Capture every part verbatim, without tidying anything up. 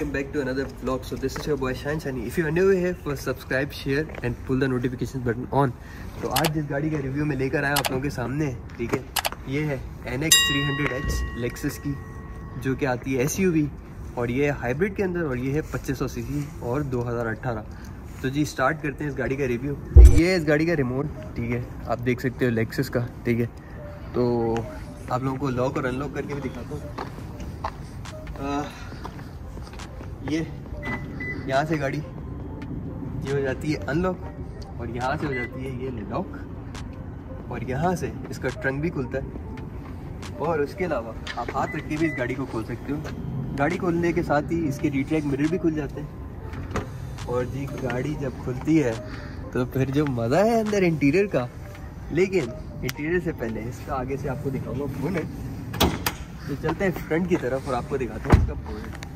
welcome back to another vlog. So this is your boy Shayan Shany. If you are new here, first subscribe, share and pull the notification button on. तो आज जिस गाड़ी का review में लेकर आया आप लोगों के सामने, ठीक है, ये है N X three hundred H Lexus की, जो कि आती है S U V और ये हाइब्रिड के अंदर, और ये है पच्चीस सौ सीसी और दो हज़ार अठारह. तो जी स्टार्ट करते हैं इस गाड़ी का रिव्यू. ये इस गाड़ी का रिमोट, ठीक है, आप देख सकते हो Lexus का, ठीक है. तो आप लोगों को लॉक और अनलॉक करके भी दिखाता हूँ. ये यहाँ से गाड़ी ये हो जाती है अनलॉक और यहाँ से हो जाती है ये लॉक और यहाँ से इसका ट्रंक भी खुलता है. और उसके अलावा आप हाथ रख के भी इस गाड़ी को खोल सकते हो. गाड़ी खोलने के साथ ही इसके रिट्रैक्ट मिरर भी खुल जाते हैं. और जी गाड़ी जब खुलती है तो फिर जो मज़ा है अंदर इंटीरियर का, लेकिन इंटीरियर से पहले इसका आगे से आपको दिखाऊंगा बोनट. तो चलते हैं फ्रंट की तरफ और आपको दिखाता हूँ इसका बोनट.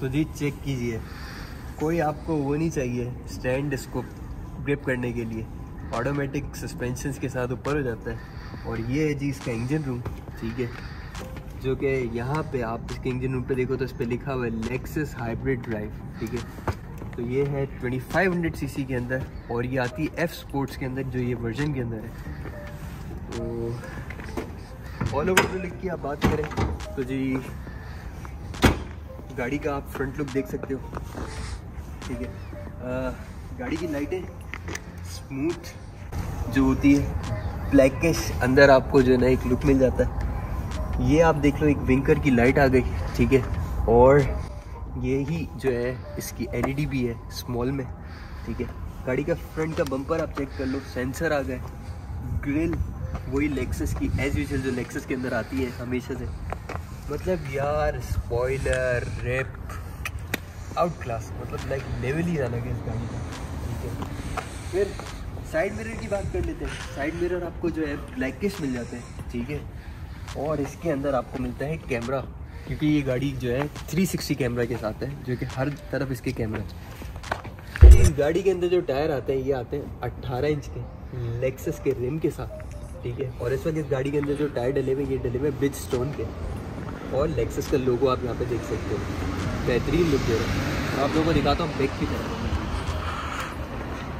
तो जी चेक कीजिए, कोई आपको वो नहीं चाहिए स्टैंड इसको ग्रिप करने के लिए, ऑटोमेटिक सस्पेंशन के साथ ऊपर हो जाता है. और ये है जी इसका इंजन रूम, ठीक है, जो कि यहाँ पे आप इसके इंजन रूम पे देखो तो इस पर लिखा हुआ है Lexus हाइब्रिड ड्राइव, ठीक है. तो ये है पच्चीस सौ सीसी के अंदर और ये आती है F Sports के अंदर, जो ये वर्जन के अंदर है. तो ऑल ओवर लुक की आप बात करें तो जी गाड़ी का आप फ्रंट लुक देख सकते हो, ठीक है. आ, गाड़ी की लाइटें स्मूथ जो होती है, ब्लैकिश अंदर आपको जो है ना एक लुक मिल जाता है. ये आप देख लो, एक विंकर की लाइट आ गई, ठीक है. और ये ही जो है इसकी एलईडी भी है स्मॉल में, ठीक है. गाड़ी का फ्रंट का बम्पर आप चेक कर लो, सेंसर आ गए. ग्रिल वही Lexus की एज यूजुअल जो Lexus के अंदर आती है हमेशा से. मतलब यार स्पॉइलर रेप आउट क्लास, मतलब लाइक लेवल ही अलग है इस गाड़ी का, ठीक है. फिर साइड मिरर की बात कर लेते हैं. साइड मिरर आपको जो है ब्लैकिश मिल जाते हैं, ठीक है. और इसके अंदर आपको मिलता है कैमरा, क्योंकि ये गाड़ी जो है तीन सौ साठ कैमरा के साथ है, जो कि हर तरफ इसके कैमरा है. इस गाड़ी के अंदर जो टायर आते हैं ये आते हैं अठारह इंच के Lexus के रिम के साथ, ठीक है. और इस वक्त इस गाड़ी के अंदर जो टायर डले हुए ये डले हुए Bridgestone के, और Lexus का लोगो आप यहाँ पे देख सकते हो. बेहतरीन लुक दे रहा है. आप लोगों को दिखाता हूँ बैक की तरफ.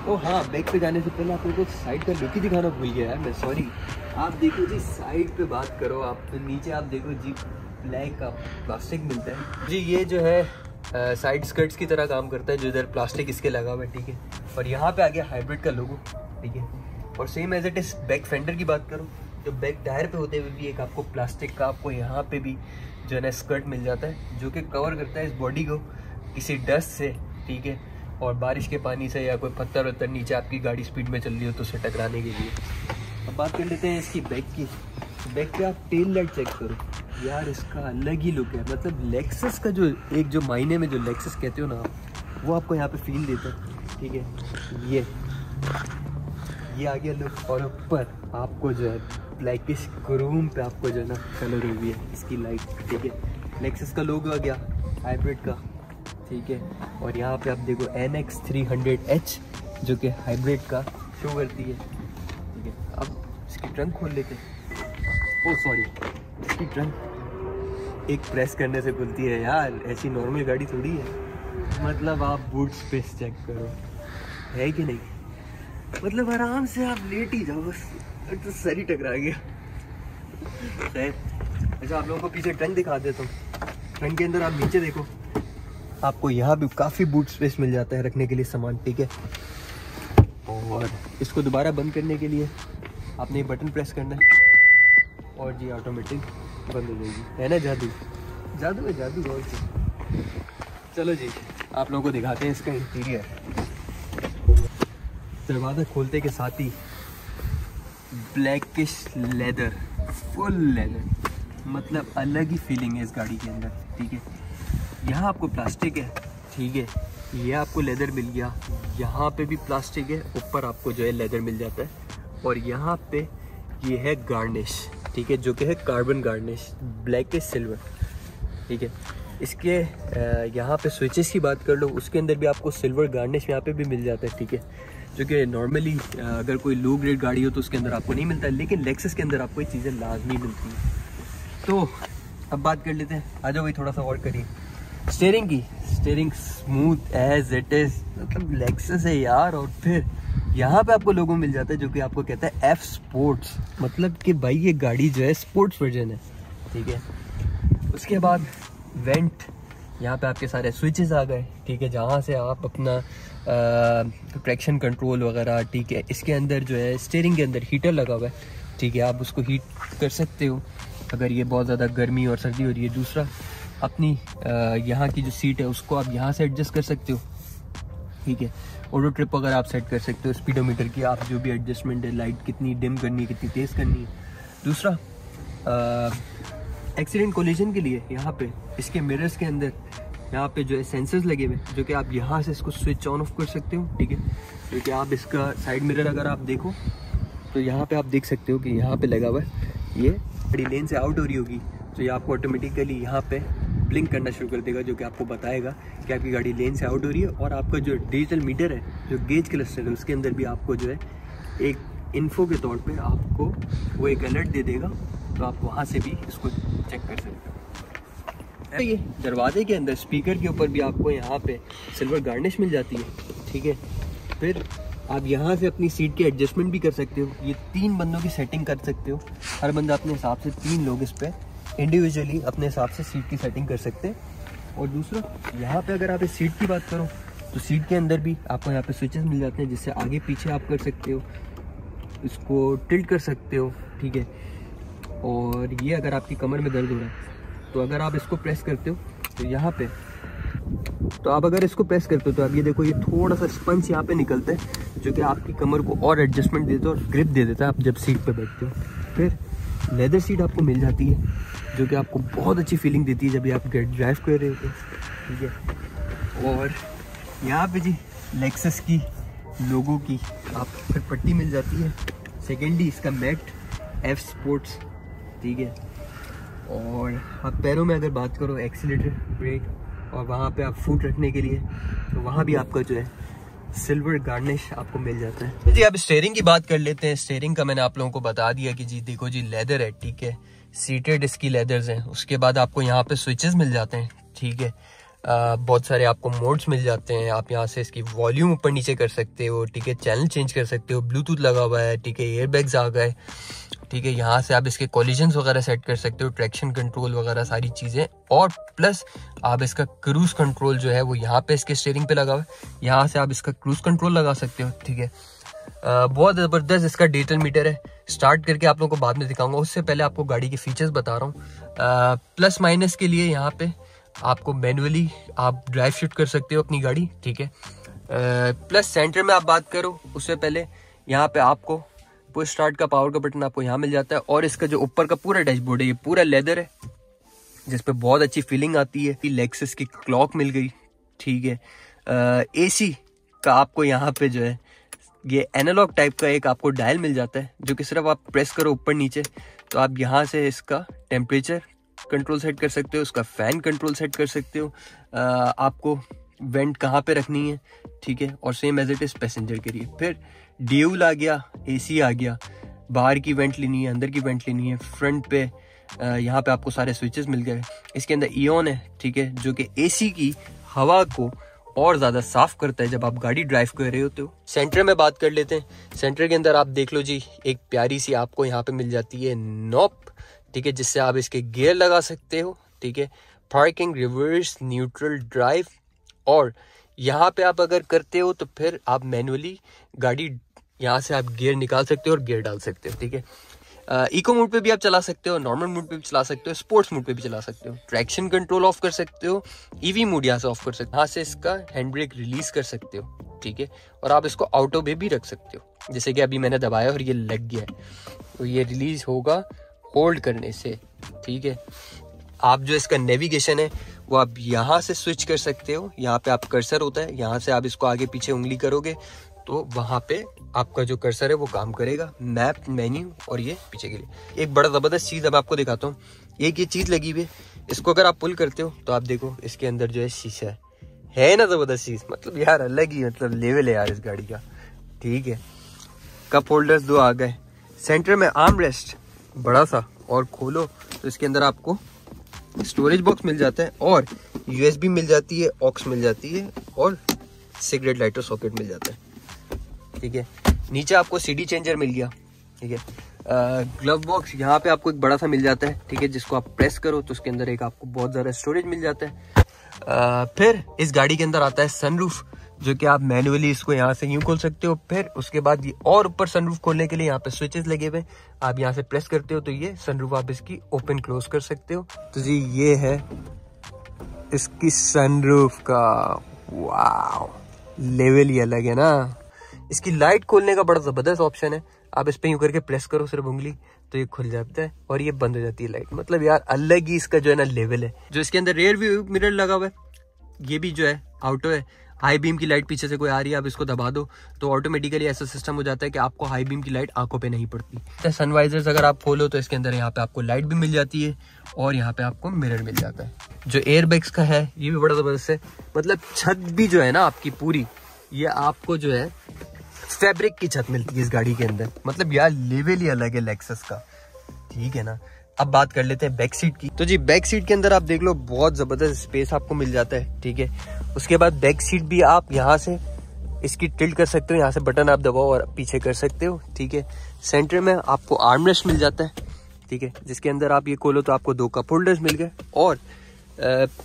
ओ हाँ, बैक पे जाने से पहले आप लोगों को साइड का लुक ही दिखाना भूल गया यार मैं, सॉरी. आप देखो जी साइड पर बात करो आप तो नीचे आप देखो जी ब्लैक का प्लास्टिक मिलता है जी. ये जो है आ, साइड स्कर्ट्स की तरह काम करता है, जो इधर प्लास्टिक इसके लगा हुआ है, ठीक है. और यहाँ पे आ गया हाइब्रिड का लोगो, ठीक है. और same as it is back fender की बात करो तो बैक टायर पे होते हुए भी एक आपको प्लास्टिक का आपको यहाँ पे भी जो है ना स्कर्ट मिल जाता है, जो कि कवर करता है इस बॉडी को किसी डस्ट से, ठीक है, और बारिश के पानी से या कोई पत्थर वत्थर नीचे आपकी गाड़ी स्पीड में चल रही हो तो उसे टकराने के लिए. अब बात कर लेते हैं इसकी बैक की. बैक पे आप टेल लाइट चेक करो यार, इसका अलग ही लुक है. मतलब Lexus का जो एक जो मायने में जो Lexus कहते हो ना आप, वो आपको यहाँ पे फील देता है, ठीक है. ये ये आ गया लुक. और ऊपर आपको जो है ब्लैकिश क्रोम पे आपको जो है ना कलर हुई है इसकी लाइट, ठीक है. Lexus का लोगो आ गया हाइब्रिड का, ठीक है. और यहाँ पे आप देखो N X three hundred H जो कि हाइब्रिड का शो करती है, ठीक है. अब इसकी ट्रंक खोल लेते हैं. ओ सॉरी, इसकी ट्रंक एक प्रेस करने से खुलती है यार, ऐसी नॉर्मल गाड़ी थोड़ी है. मतलब आप बूट स्पेस चेक करो है कि नहीं, मतलब आराम से आप लेट ही जाओ बस, तो सर ही टकरा गया. अच्छा आप लोगों को पीछे ट्रंक दिखा देता हूँ. ट्रंक के अंदर आप नीचे देखो, आपको यहाँ भी काफ़ी बूट स्पेस मिल जाता है रखने के लिए सामान, ठीक है. और इसको दोबारा बंद करने के लिए आपने ये बटन प्रेस करना है और जी ऑटोमेटिक बंद हो जाएगी, है ना. जादू जादू है, जादू और क्या. चलो जी आप लोगों को दिखाते हैं इसका इंटीरियर. दरवाज़ा खोलते के साथ ही ब्लैकिश लेदर, फुल लेदर, मतलब अलग ही फीलिंग है इस गाड़ी के अंदर, ठीक है. यहाँ आपको प्लास्टिक है, ठीक है, ये आपको लेदर मिल गया. यहाँ पे भी प्लास्टिक है, ऊपर आपको जो है लेदर मिल जाता है. और यहाँ पे ये है गार्निश, ठीक है, जो कि है carbon garnish, black and silver, ठीक है. इसके यहाँ पे स्विचेस की बात कर लो, उसके अंदर भी आपको सिल्वर गार्निश यहाँ पे भी मिल जाता है, ठीक है, जो कि नॉर्मली अगर कोई लो ग्रेड गाड़ी हो तो उसके अंदर आपको नहीं मिलता है, लेकिन Lexus के अंदर आपको ये चीज़ें लाजमी मिलती हैं. तो अब बात कर लेते हैं, आ जाओ भाई थोड़ा सा और करिए स्टीयरिंग की। Steering smooth as it is, मतलब लेक्सस है यार। और फिर यहाँ पे आपको लोगों मिल जाता है जो कि आपको कहता है एफ स्पोर्ट्स, मतलब कि भाई ये गाड़ी जो है स्पोर्ट्स वर्जन है, ठीक है। उसके बाद वेंट, यहाँ पे आपके सारे स्विचेस आ गए, ठीक है, जहाँ से आप अपना ट्रैक्शन कंट्रोल वगैरह, ठीक है। इसके अंदर जो है स्टीयरिंग के अंदर हीटर लगा हुआ है, ठीक है, आप उसको हीट कर सकते हो अगर ये बहुत ज़्यादा गर्मी और सर्दी हो रही है। दूसरा अपनी यहाँ की जो सीट है उसको आप यहाँ से एडजस्ट कर सकते हो, ठीक है। ऑटो ट्रिप वगैरह आप सेट कर सकते हो, स्पीडोमीटर की आप जो भी एडजस्टमेंट है, लाइट कितनी डिम करनी है, कितनी तेज़ करनी है। दूसरा एक्सीडेंट कोलिजन के लिए यहाँ पे इसके मिरर्स के अंदर यहाँ पे जो है सेंसर्स लगे हुए हैं, जो कि आप यहाँ से इसको स्विच ऑन ऑफ कर सकते हो, ठीक है। क्योंकि आप इसका साइड मिरर अगर आप देखो तो यहाँ पे आप देख सकते हो कि यहाँ पे लगा हुआ है, ये बड़ी लेन से आउट हो रही होगी तो ये आपको ऑटोमेटिकली यहाँ पे ब्लिंक करना शुरू कर देगा, जो कि आपको बताएगा कि आपकी गाड़ी लेन से आउट हो रही है। और आपका जो डिजिटल मीटर है, जो गेज क्लस्टर है, उसके अंदर भी आपको जो है एक इन्फो के तौर पे आपको वो एक अलर्ट दे देगा, तो आप वहाँ से भी इसको चेक कर सकते हो। तो ये दरवाजे के अंदर स्पीकर के ऊपर भी आपको यहाँ पे सिल्वर गार्निश मिल जाती है, ठीक है। फिर आप यहाँ से अपनी सीट की एडजस्टमेंट भी कर सकते हो, ये तीन बंदों की सेटिंग कर सकते हो। हर बंदा अपने हिसाब से, तीन लोग इस पर इंडिविजुअली अपने हिसाब से सीट की सेटिंग कर सकते हैं। और दूसरा यहाँ पे अगर आप इस सीट की बात करो तो सीट के अंदर भी आपको यहाँ पे स्विचेस मिल जाते हैं, जिससे आगे पीछे आप कर सकते हो, इसको टिल्ट कर सकते हो, ठीक है। और ये अगर आपकी कमर में दर्द हो रहा है तो अगर आप इसको प्रेस करते हो तो यहाँ पे, तो आप अगर इसको प्रेस करते हो तो आप ये देखो, ये थोड़ा सा स्पंज यहाँ पे निकलता है जो कि आपकी कमर को और एडजस्टमेंट देता है और ग्रिप दे देता है आप जब सीट पे बैठते हो। फिर लेदर सीट आपको मिल जाती है जो कि आपको बहुत अच्छी फीलिंग देती है जब ये आप ड्राइव कर रहे होते हो, ठीक है। और यहाँ पे जी लेक्सस की लोगों की आपको फिर पट्टी मिल जाती है, सेकेंडली इसका मैट एफ स्पोर्ट्स, ठीक है। और आप पैरों में अगर बात करो, एक्सीलेटर, ब्रेक और वहाँ पे आप फुट रखने के लिए, तो वहाँ भी आपका जो है सिल्वर गार्निश आपको मिल जाता है जी। अब स्टीयरिंग की बात कर लेते हैं। स्टीयरिंग का मैंने आप लोगों को बता दिया कि जी देखो जी लेदर है, ठीक है, सीटेड इसकी लेदर्स हैं। उसके बाद आपको यहाँ पे स्विचेस मिल जाते हैं, ठीक है, बहुत सारे आपको मोड्स मिल जाते हैं। आप यहाँ से इसकी वॉल्यूम ऊपर नीचे कर सकते हो, ठीक है, चैनल चेंज कर सकते हो, ब्लूटूथ लगा हुआ है, ठीक है, एयरबैग्स आ गए, ठीक है। यहाँ से आप इसके कोलिजन्स वगैरह सेट कर सकते हो, ट्रैक्शन कंट्रोल वगैरह सारी चीज़ें। और प्लस आप इसका क्रूज कंट्रोल जो है वो यहाँ पे इसके स्टीयरिंग पे लगा हुआ है, यहाँ से आप इसका क्रूज कंट्रोल लगा सकते हो, ठीक है। बहुत ज़बरदस्त इसका डिजिटल मीटर है, स्टार्ट करके आप लोगों को बाद में दिखाऊंगा, उससे पहले आपको गाड़ी के फीचर्स बता रहा हूँ। प्लस माइनस के लिए यहाँ पे आपको मैनुअली आप ड्राइव शिफ्ट कर सकते हो अपनी गाड़ी, ठीक है। प्लस सेंटर में आप बात करो, उससे पहले यहाँ पे आपको पुश स्टार्ट का पावर का बटन आपको यहाँ मिल जाता है। और इसका जो ऊपर का पूरा डैशबोर्ड है ये पूरा लेदर है, जिस पे बहुत अच्छी फीलिंग आती है। लेक्सस की क्लॉक मिल गई, ठीक है। एसी का आपको यहाँ पे जो है ये एनालॉग टाइप का एक आपको डायल मिल जाता है, जो कि सिर्फ आप प्रेस करो ऊपर नीचे तो आप यहाँ से इसका टेम्परेचर कंट्रोल सेट कर सकते हो, उसका फ़ैन कंट्रोल सेट कर सकते हो, आ, आपको वेंट कहाँ पे रखनी है, ठीक है। और same as it is passenger के लिए। फिर ड्यूल आ गया, एसी आ गया, बाहर की वेंट लेनी है, अंदर की वेंट लेनी है, फ्रंट पे आ, यहाँ पे आपको सारे स्विचेस मिल गए। इसके अंदर ईओन है, ठीक है, जो कि एसी की हवा को और ज़्यादा साफ करता है जब आप गाड़ी ड्राइव कर रहे होते हो। सेंटर में बात कर लेते हैं। सेंटर के अंदर आप देख लो जी, एक प्यारी सी आपको यहाँ पर मिल जाती है नॉब, ठीक है, जिससे आप इसके गियर लगा सकते हो, ठीक है। Parking, reverse, neutral, drive. और यहाँ पे आप अगर करते हो तो फिर आप मैनुअली गाड़ी यहाँ से आप गियर निकाल सकते हो और गियर डाल सकते हो, ठीक है। इको मोड पे भी आप चला सकते हो, नॉर्मल मोड पे भी चला सकते हो, स्पोर्ट्स मोड पे भी चला सकते हो, ट्रैक्शन कंट्रोल ऑफ कर सकते हो, ईवी मोड यहाँ से ऑफ कर सकते हो, यहाँ से इसका हैंड ब्रेक रिलीज कर सकते हो, ठीक है। और आप इसको ऑटो पे भी रख सकते हो, जैसे कि अभी मैंने दबाया और ये लग गया है तो ये रिलीज होगा होल्ड करने से, ठीक है। आप जो इसका नेविगेशन है वो आप यहाँ से स्विच कर सकते हो, यहाँ पे आप कर्सर होता है, यहाँ से आप इसको आगे पीछे उंगली करोगे तो वहाँ पे आपका जो कर्सर है वो काम करेगा, मैप, मेन्यू और ये पीछे के लिए। एक बड़ा ज़बरदस्त चीज़ अब आपको दिखाता हूँ, एक ये चीज़ लगी हुई है, इसको अगर आप पुल करते हो तो आप देखो इसके अंदर जो है शीशा है, है ना ज़बरदस्त चीज़, मतलब यार अलग ही मतलब लेवल है यार इस गाड़ी का, ठीक है। कप होल्डर्स दो आ गए। सेंटर में आर्म रेस्ट बड़ा सा और खोलो तो इसके अंदर आपको स्टोरेज बॉक्स मिल जाता है और यूएसबी मिल जाती है, ऑक्स मिल जाती है और सिगरेट लाइटर सॉकेट मिल जाता है। ठीक है, नीचे आपको सीडी चेंजर मिल गया। ठीक है, ग्लव बॉक्स यहाँ पे आपको एक बड़ा सा मिल जाता है। ठीक है, जिसको आप प्रेस करो तो उसके अंदर एक आपको बहुत ज़्यादा स्टोरेज मिल जाता है। आ, फिर इस गाड़ी के अंदर आता है सनरूफ, जो कि आप मैनुअली इसको यहाँ से यूँ खोल सकते हो। फिर उसके बाद ये और ऊपर सनरूफ खोलने के लिए यहाँ पे स्विचेस लगे हुए, आप यहाँ से प्रेस करते हो तो ये सनरूफ आप इसकी ओपन क्लोज कर सकते हो। तो जी ये है इसकी सनरूफ का, वाव लेवल ही अलग है ना। इसकी लाइट खोलने का बड़ा ज़बरदस्त ऑप्शन है, आप इस पर यूँ करके प्रेस करो सिर्फ उंगली तो ये खुल जाता है और ये बंद हो जाती है लाइट। मतलब यार अलग ही इसका जो है ना लेवल है। जो इसके अंदर रेयर व्यू मिरर लगा हुआ है ये भी जो है आउटो है। हाई बीम की लाइट पीछे से कोई आ रही है, आप इसको दबा दो तो ऑटोमेटिकली ऐसा सिस्टम हो जाता है कि आपको हाई बीम की लाइट आंखों पे नहीं पड़ती। सनवाइजर्स अगर आप खोलो तो इसके अंदर यहाँ पे आपको लाइट भी मिल जाती है और यहाँ पे आपको मिरर मिल जाता है। जो एयरबैग्स का है ये भी बड़ा ज़बरदस्त है। मतलब छत भी जो है ना आपकी पूरी, ये आपको जो है फैब्रिक की छत मिलती है इस गाड़ी के अंदर। मतलब यार लेवल ही अलग है लेक्सस का। ठीक है ना, अब बात कर लेते हैं बैक सीट की। तो जी बैक सीट के अंदर आप देख लो बहुत ज़बरदस्त स्पेस आपको मिल जाता है। ठीक है, उसके बाद बैक सीट भी आप यहाँ से इसकी टिल्ट कर सकते हो, यहाँ से बटन आप दबाओ और पीछे कर सकते हो। ठीक है, सेंटर में आपको आर्मरेस्ट मिल जाता है। ठीक है, जिसके अंदर आप ये खोलो तो आपको दो कप होल्डर्स मिल गए और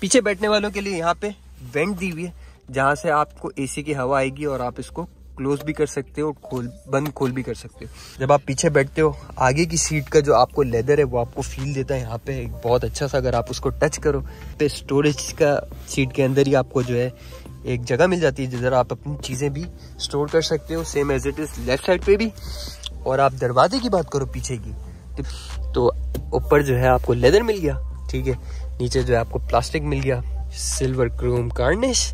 पीछे बैठने वालों के लिए यहाँ पे वेंट दी हुई है, जहाँ से आपको ए सी की हवा आएगी और आप इसको क्लोज भी कर सकते हो, खोल बंद खोल भी कर सकते हो। जब आप पीछे बैठते हो, आगे की सीट का जो आपको लेदर है वो आपको फील देता है यहाँ पे एक बहुत अच्छा सा, अगर आप उसको टच करो तो स्टोरेज का सीट के अंदर ही आपको जो है एक जगह मिल जाती है जिधर आप अपनी चीज़ें भी स्टोर कर सकते हो, same as it is left side पे भी। और आप दरवाजे की बात करो पीछे की, तो ऊपर जो है आपको लेदर मिल गया। ठीक है, नीचे जो है आपको प्लास्टिक मिल गया, सिल्वर क्रोम कार्निश।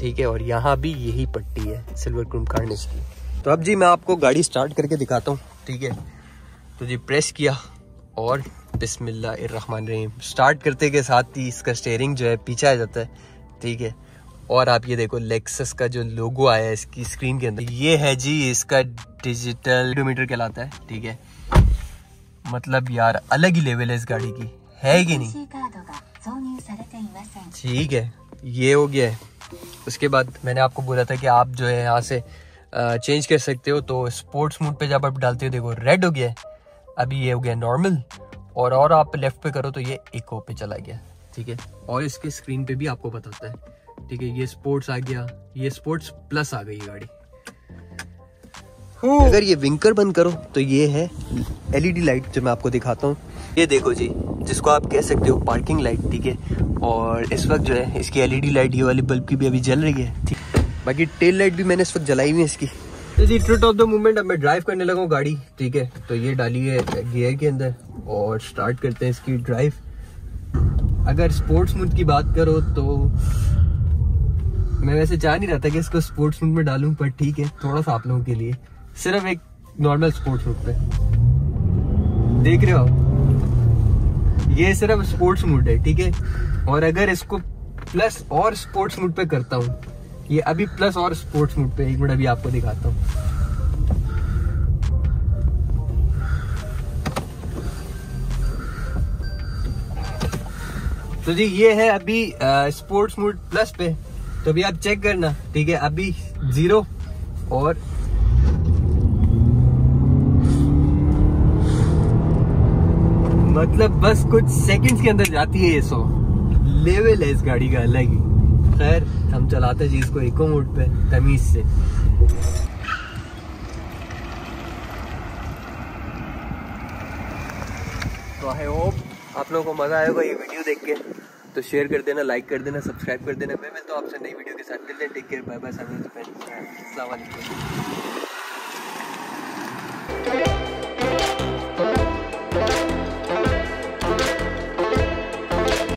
ठीक है, और यहाँ भी यही पट्टी है सिल्वर क्रोम कार्निश की। तो अब जी मैं आपको गाड़ी स्टार्ट करके दिखाता हूँ। ठीक है, तो जी प्रेस किया और बिस्मिल्लाहिर्रहमानिर्रहीम, स्टार्ट करते के साथ ही इसका स्टेयरिंग जो है पीछे आ जाता है। ठीक है, और आप ये देखो लेक्सस का जो लोगो आया है इसकी स्क्रीन के अंदर, ये है जी इसका डिजिटल ओडोमीटर कहलाता है। ठीक है, मतलब यार अलग ही लेवल है इस गाड़ी की, है कि नहीं। ठीक है, ये हो गया है। उसके बाद मैंने आपको बोला था कि आप जो है यहाँ से चेंज कर सकते हो, तो स्पोर्ट्स मोड पे जब आप डालते हो देखो रेड हो गया, अभी ये हो गया नॉर्मल, और और आप लेफ़्ट पे करो तो ये इको पे चला गया। ठीक है, और इसके स्क्रीन पे भी आपको बताता है। ठीक है, ये स्पोर्ट्स आ गया, ये स्पोर्ट्स प्लस आ गई गाड़ी। अगर ये विंकर बंद करो तो ये है एलईडी लाइट जो मैं आपको दिखाता हूँ। ये देखो जी, जिसको आप कह सकते हो पार्किंग लाइट। ठीक है, और इस वक्त जो है इसकी एलईडी लाइट ये वाली बल्ब की भी अभी जल रही है। ठीक, बाकी टेल लाइट भी मैंने इस वक्त जलाई हुई है इसकी। तो जी ट्रिट ऑफ द मूवमेंट, अब मैं ड्राइव करने लगा हूँ गाड़ी। ठीक है, तो ये डाली है गियर के अंदर और स्टार्ट करते हैं इसकी ड्राइव। अगर स्पोर्ट्स मोड की बात करो तो मैं वैसे चाह नहीं रहा था कि इसको स्पोर्ट्स मोड में डालूँ, पर ठीक है थोड़ा सा आप लोगों के लिए सिर्फ एक नॉर्मल स्पोर्ट्स मोड पे देख रहे हो, ये सिर्फ स्पोर्ट्स मोड है। ठीक है, और अगर इसको प्लस और स्पोर्ट्स मोड पे करता हूँ, ये अभी प्लस और स्पोर्ट्स मोड पे, एक मिनट अभी आपको दिखाता हूँ। तो जी ये है अभी स्पोर्ट्स मोड प्लस पे, तो अभी आप चेक करना। ठीक है, अभी जीरो और मतलब बस कुछ सेकंड्स के अंदर जाती है ये। सो लेवल है इस गाड़ी का अलग ही। खैर हम चलाते हैं जी इसको इको मोड पे तमीज से। तो आई होप आप लोगों को मजा आएगा ये वीडियो देख के, तो शेयर कर देना, लाइक कर देना, सब्सक्राइब कर देना। मैं मिलता हूँ आपसे नई वीडियो के साथ। टेक केयर, बाय बाय, अस्सलाम वालेकुम।